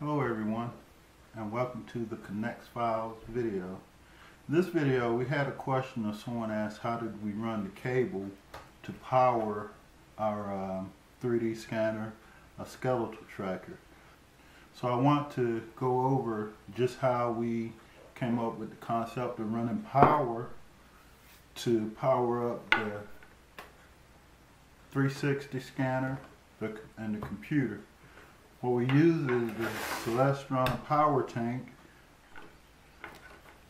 Hello everyone, and welcome to the KinectX Files video. In this video we had a question of someone asked how did we run the cable to power our 3D scanner, a skeletal tracker. So I want to go over just how we came up with the concept of running power to power up the 360 scanner and the computer. What we use is the Celestron power tank.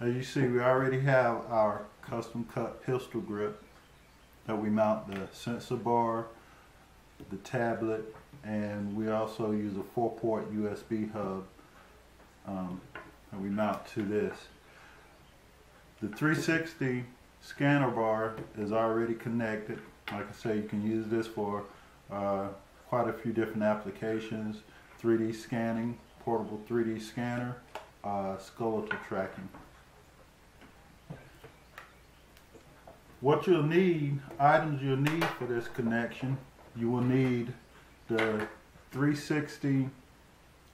As you see, we already have our custom cut pistol grip that we mount the sensor bar, the tablet, and we also use a 4-port USB hub that we mount to this. The 360 scanner bar is already connected. Like I say, you can use this for quite a few different applications: 3D scanning, portable 3D scanner, skeletal tracking. What you'll need, items you'll need for this connection, you will need the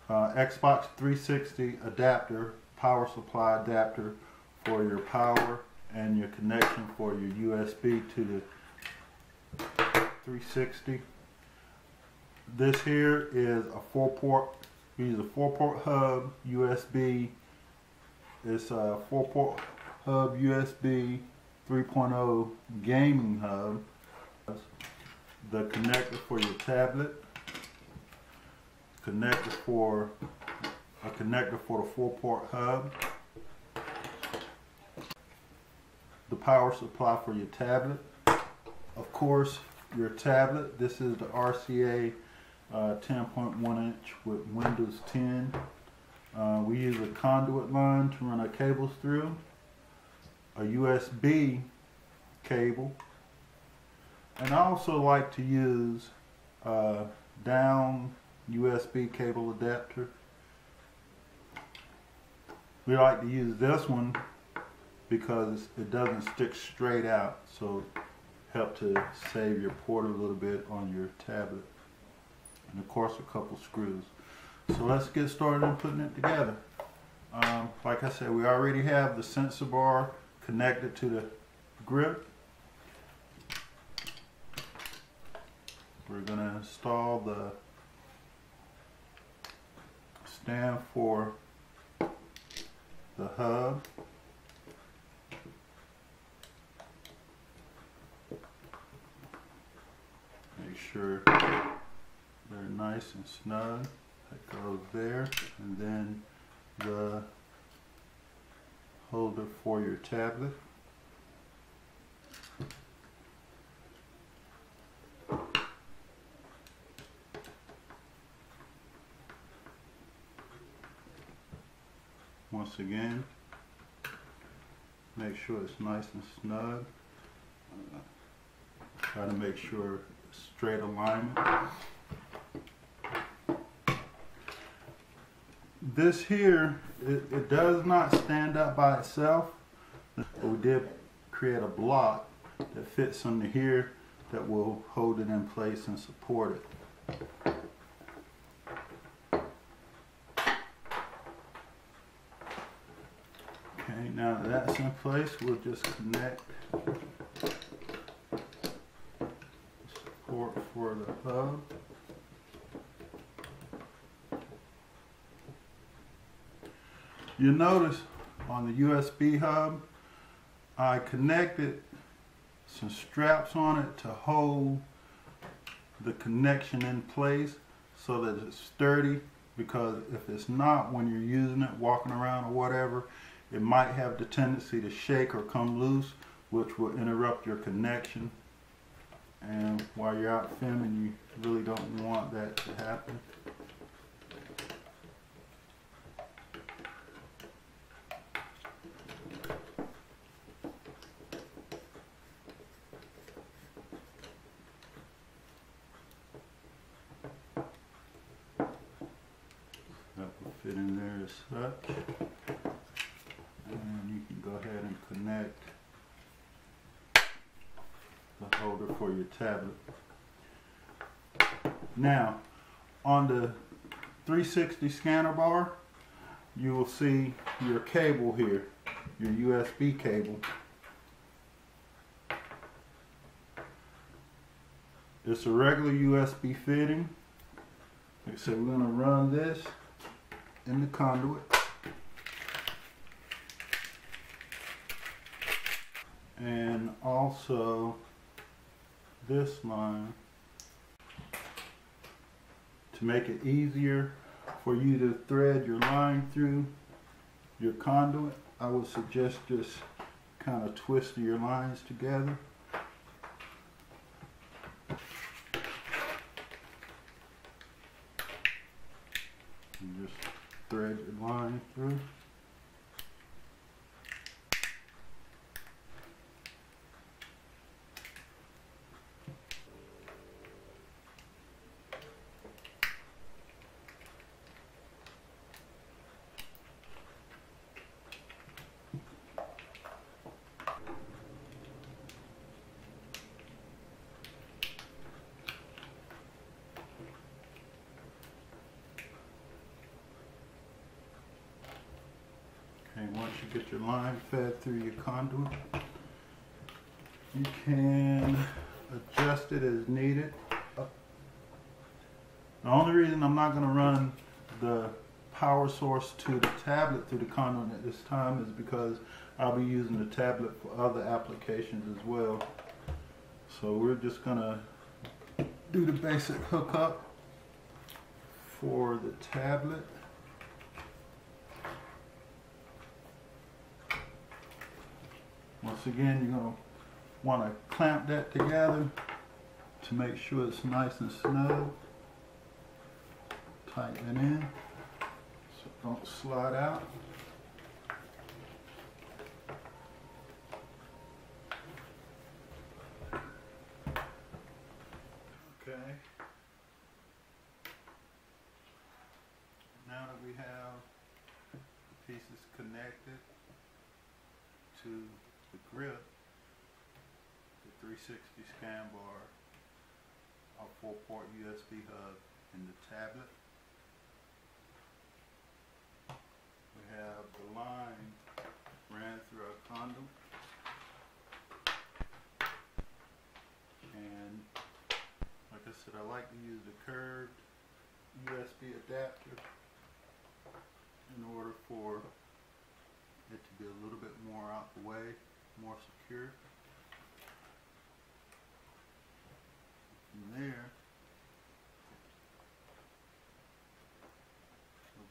Xbox 360 adapter, power supply adapter for your power and your connection for your USB to the 360. This here is a 4-port. We use a 4-port hub USB. It's a 4-port hub USB 3.0 gaming hub. The connector for your tablet. A connector for the 4-port hub. The power supply for your tablet. Of course, your tablet. This is the RCA 10.1 inch with Windows 10. We use a conduit line to run our cables through, a USB cable, and I also like to use a down USB cable adapter. We like to use this one because it doesn't stick straight out, so help to save your port a little bit on your tablet. And of course, a couple screws. So let's get started in putting it together. Like I said, we already have the sensor bar connected to the grip. We're going to install the stand for the hub. Make sure they're nice and snug. That goes there, and then the holder for your tablet. Once again, make sure it's nice and snug. Try to make sure it's straight alignment. This here, it does not stand up by itself, but we did create a block that fits under here that will hold it in place and support it. Okay, now that that's in place, we'll just connect support for the hub. You'll notice on the USB hub, I connected some straps on it to hold the connection in place so that it's sturdy, because if it's not, when you're using it, walking around or whatever, it might have the tendency to shake or come loose, which will interrupt your connection. And while you're out filming, you really don't want that to happen. Fit in there as such, and you can go ahead and connect the holder for your tablet. Now, on the 360 scanner bar, you will see your cable here, your USB cable. It's a regular USB fitting. So we're going to run this in the conduit. And also this line to make it easier for you to thread your line through your conduit. I would suggest just kind of twisting your lines together. And just thread your line through. And once you get your line fed through your conduit, you can adjust it as needed. The only reason I'm not going to run the power source to the tablet through the conduit at this time is because I'll be using the tablet for other applications as well. So we're just going to do the basic hookup for the tablet. Once again, you're going to want to clamp that together to make sure it's nice and snug. Tighten it in so it don't slide out. Okay. Now that we have the pieces connected to the grip, the 360 scan bar, our 4-port USB hub, and the tablet, we have the line ran through our conduit, and like I said, I like to use the curved USB adapter in order for it to be a little bit more out the way, more secure. From there,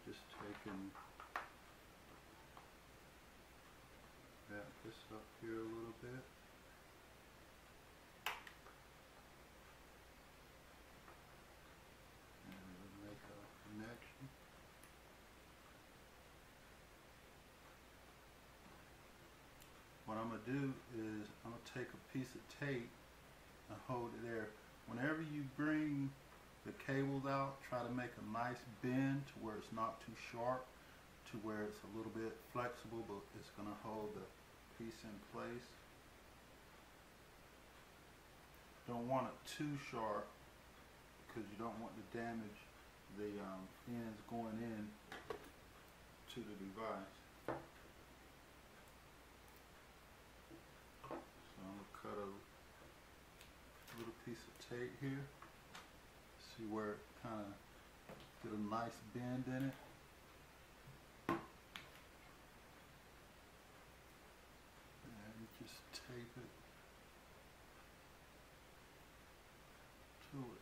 we'll just take and wrap this up here a little bit. Do is I'm going to take a piece of tape and hold it there. Whenever you bring the cables out, try to make a nice bend to where it's not too sharp, to where it's a little bit flexible, but it's going to hold the piece in place. Don't want it too sharp because you don't want to damage the ends going in to the device. Got a little piece of tape here, see where it kind of did a nice bend in it, and just tape it to it.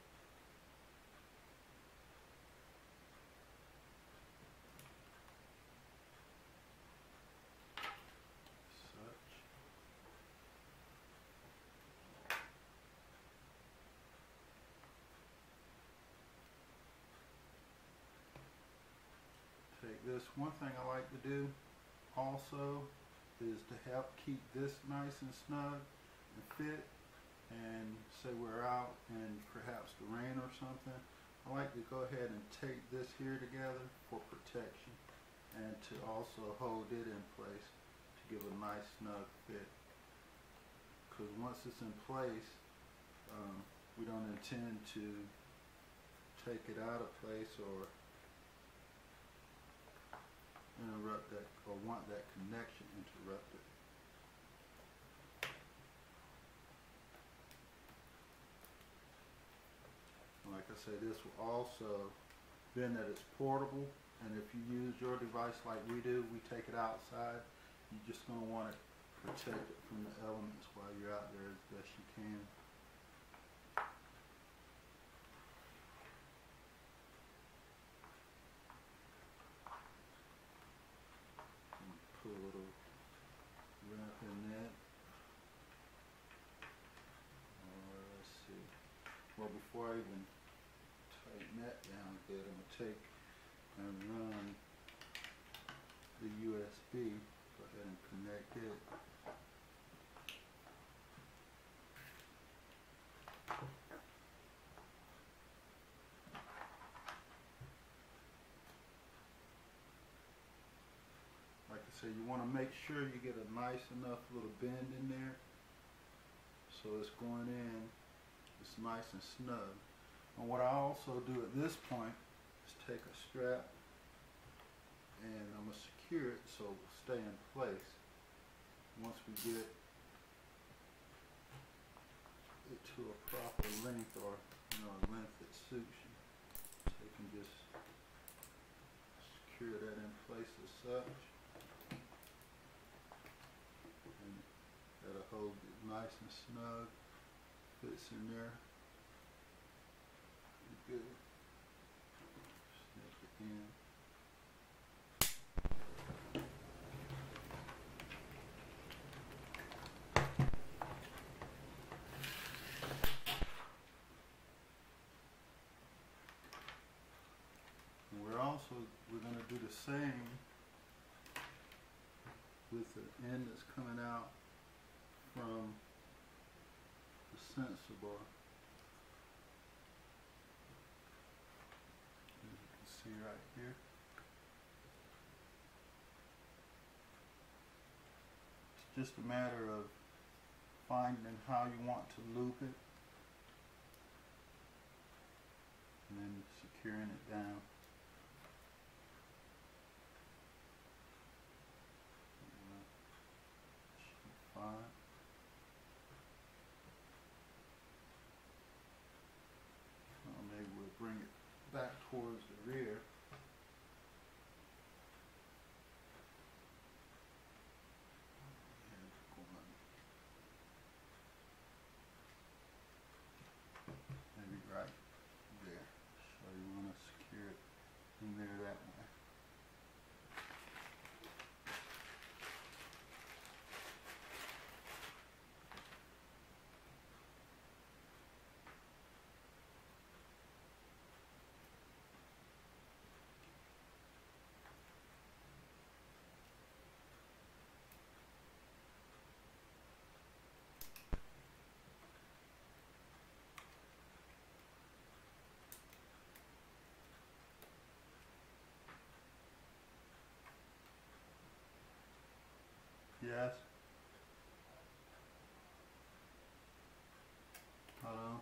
This one thing I like to do also is to help keep this nice and snug and fit, and say we're out and perhaps the rain or something, I like to go ahead and tape this here together for protection and to also hold it in place to give a nice snug fit, because once it's in place we don't intend to take it out of place or that or want that connection interrupted. Like I said, this will also, being that it's portable, and if you use your device like we do, we take it outside, you're just going to want to protect it from the elements while you're out there as best you can. Put a little wrap in that. Let's see. Well, before I even tighten that down a bit, I'm going to take and run the USB. Go ahead and connect it. Like I said, you want to make sure you get a nice enough little bend in there so it's going in, it's nice and snug. And what I also do at this point is take a strap, and I'm going to secure it so it will stay in place. Once we get it to a proper length, or a length that suits you, so you can just secure that in place as such, and that'll hold it nice and snug, fits in there good. Snip it in. We're going to do the same with the end that's coming out from the sensor bar. As you can see right here. It's just a matter of finding how you want to loop it and then securing it down. Fine. Well, maybe we'll bring it back towards the rear. Maybe right there. So you want to secure it in there that way. Yes. I'm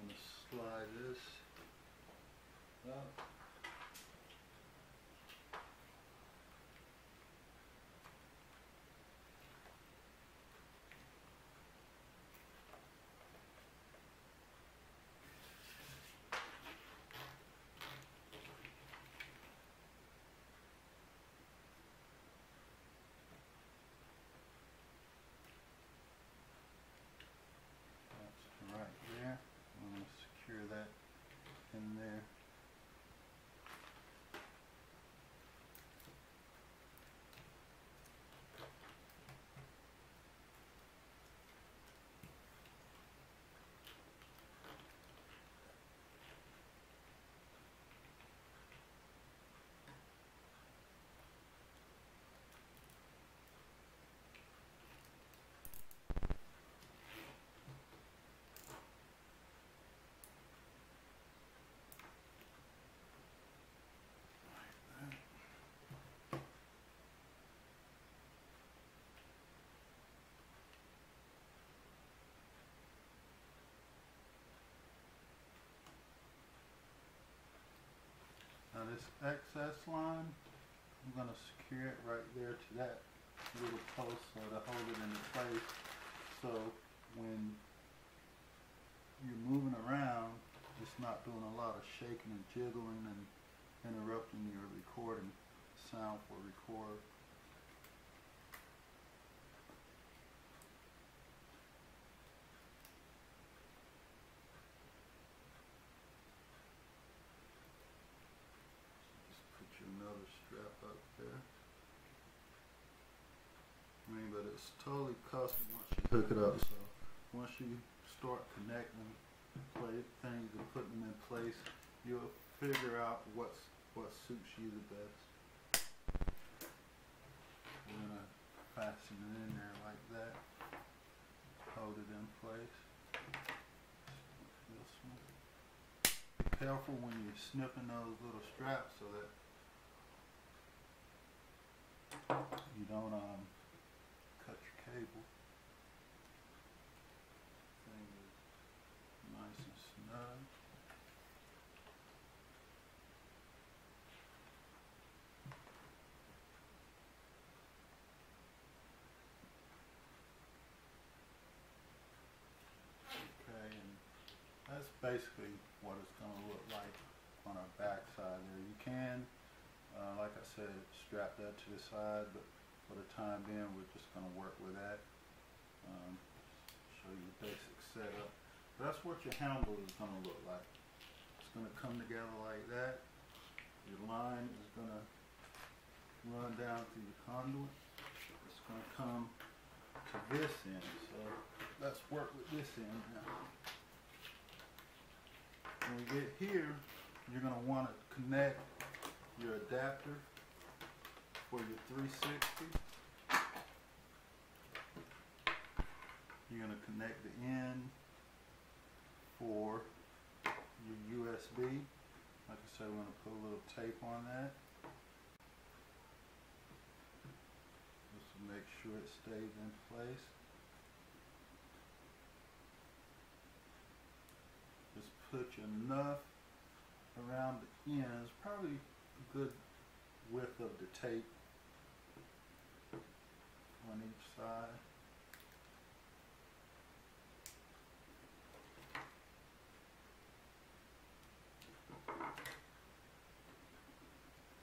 going to slide this up. Right there. I'm going to secure that in there. Now this excess line I'm going to secure it right there to that little post so to hold it into place, so when you're moving around it's not doing a lot of shaking and jiggling and interrupting your recording sound for record. Another strap up there. I mean, but it's totally custom once you hook it up. So once you start connecting things and putting them in place, you'll figure out what suits you the best. We're gonna fasten it in there like that. Hold it in place. This one. Be careful when you're snipping those little straps so that you don't cut your cable. Thing is nice and snug. Okay, and that's basically what it's going to look like on our back side there. You can, like I said, strap that to the side, but for the time being we're just going to work with that. Show you the basic setup. But that's what your handle is going to look like. It's going to come together like that. Your line is going to run down through your conduit. It's going to come to this end, so let's work with this end now. When we get here, you're going to want to connect your adapter for your 360. You're going to connect the end for your USB. Like I said, we're going to put a little tape on that just to make sure it stays in place. Just put enough around the ends, probably good width of the tape on each side.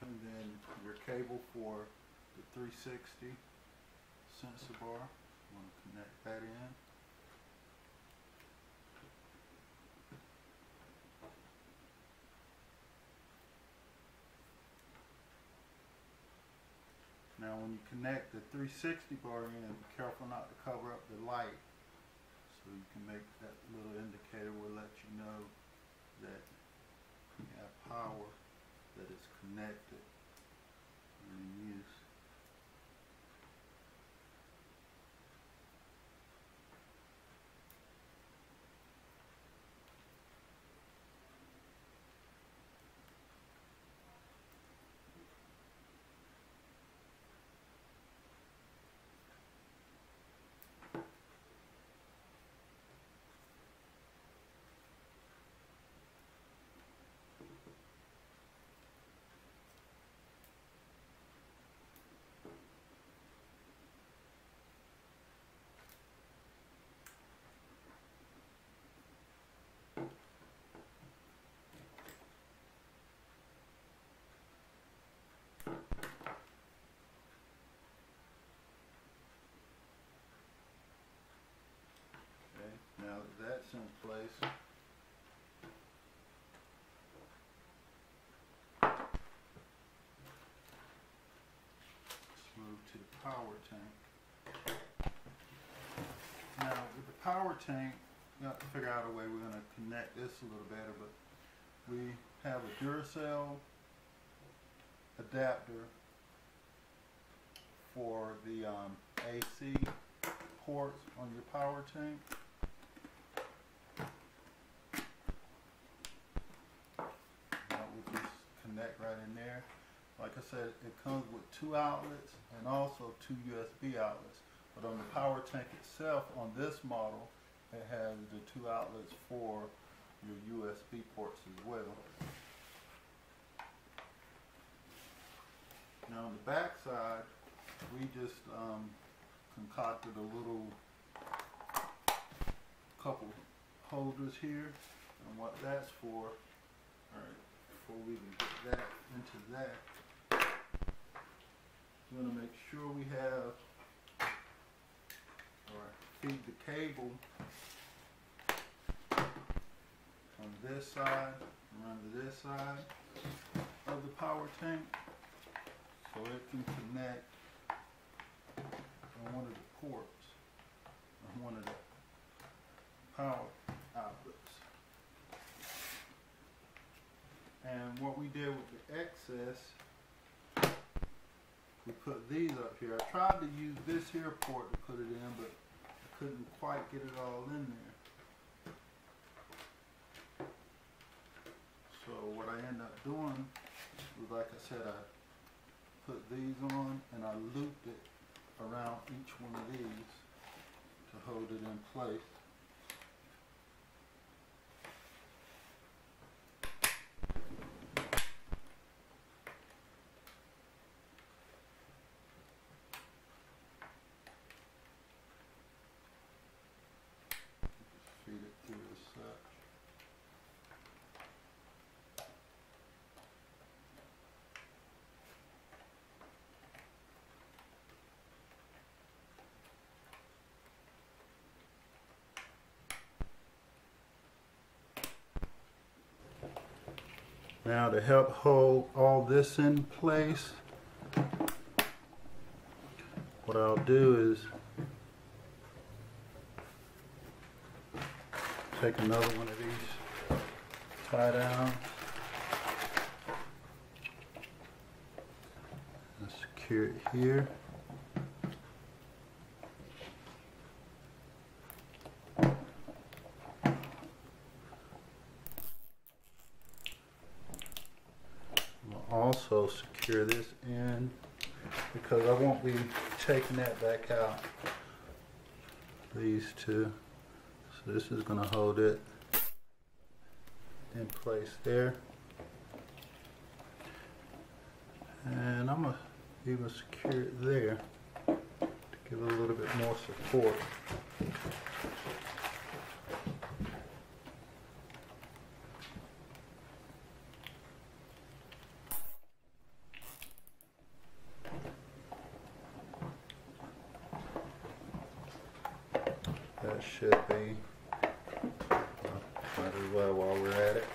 And then your cable for the 360 sensor bar, you want to connect that in. Now when you connect the 360 bar in, be careful not to cover up the light, so you can make that little indicator will let you know that you have power, that it's connected and in use. Now that that's in place, let's move to the power tank. Now with the power tank, we have to figure out a way we're going to connect this a little better, but we have a Duracell adapter for the AC ports on your power tank. Connect right in there. Like I said, it comes with 2 outlets and also 2 USB outlets, but on the power tank itself on this model it has the 2 outlets for your USB ports as well. Now on the back side, we just concocted a little couple holders here, and what that's for, alright, before we can get that into that, we're going to make sure we have, alright, feed the cable from this side, run to this side of the power tank, so it can connect on one of the ports, on one of the power outlets. And what we did with the excess, we put these up here. I tried to use this here port to put it in, but I couldn't quite get it all in there. So what I ended up doing was, like I said, I put these on and I looped it around each one of these to hold it in place. Feed it through as such. Now to help hold all this in place, what I'll do is take another one of these, tie down, and secure it here. Also secure this in, because I won't be taking that back out, these two, so this is going to hold it in place there. And I'm going to even secure it there to give it a little bit more support. That should be, might as well while we're at it.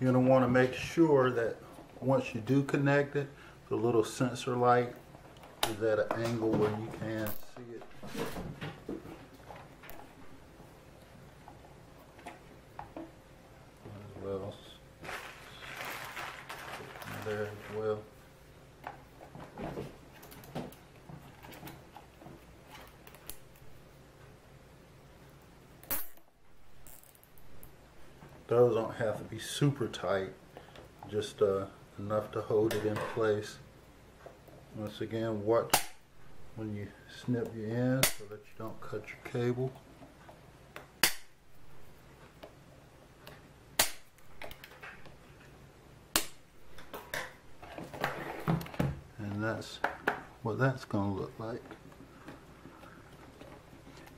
You're going to want to make sure that once you do connect it, the little sensor light is at an angle where you can see it. As well, there as well. Those don't have to be super tight, just enough to hold it in place. Once again, watch when you snip your end so that you don't cut your cable. And that's what that's going to look like.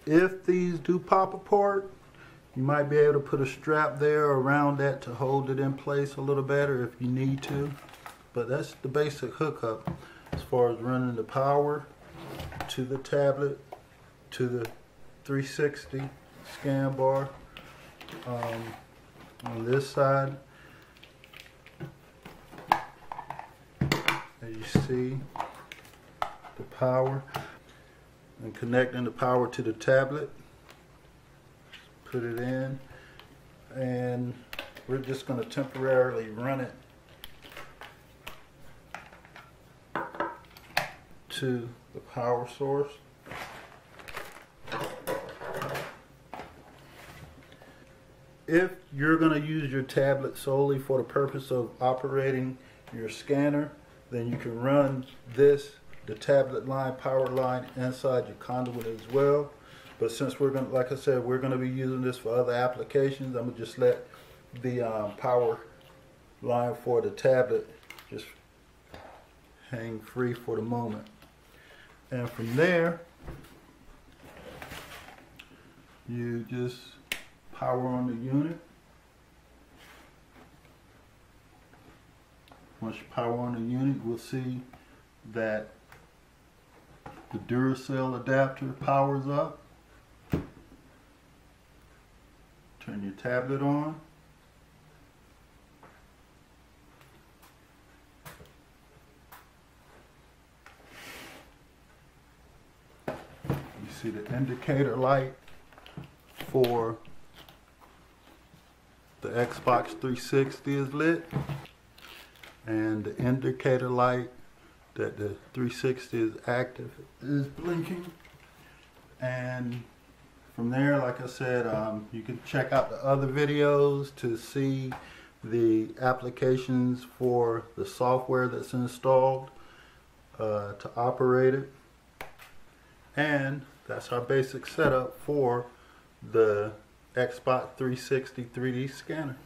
If these do pop apart, you might be able to put a strap there around that to hold it in place a little better if you need to. But that's the basic hookup as far as running the power to the tablet, to the 360 scan bar on this side. As you see, the power, and connecting the power to the tablet. Put it in, and we're just going to temporarily run it to the power source. if you're going to use your tablet solely for the purpose of operating your scanner, then you can run this, the tablet line, power line, inside your conduit as well. But since we're going to, like I said, we're going to be using this for other applications, I'm going to just let the power line for the tablet just hang free for the moment. And from there, you just power on the unit. Once you power on the unit, we'll see that the Duracell adapter powers up. Turn your tablet on. You see the indicator light for the Xbox 360 is lit, and the indicator light that the 360 is active is blinking. And from there, like I said, you can check out the other videos to see the applications for the software that's installed to operate it. And that's our basic setup for the Xbox 360 3D scanner.